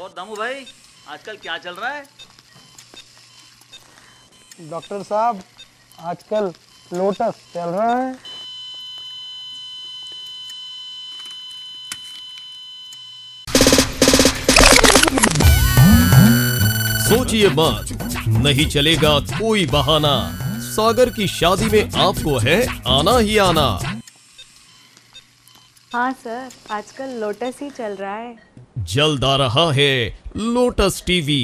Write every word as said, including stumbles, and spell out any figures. और दामू भाई आजकल क्या चल रहा है? डॉक्टर साहब आजकल लोटस चल रहा है। सोचिए मत, नहीं चलेगा कोई बहाना। सागर की शादी में आपको है आना ही आना। हाँ सर, आजकल लोटस ही चल रहा है। जल्द आ रहा है लोटस टीवी।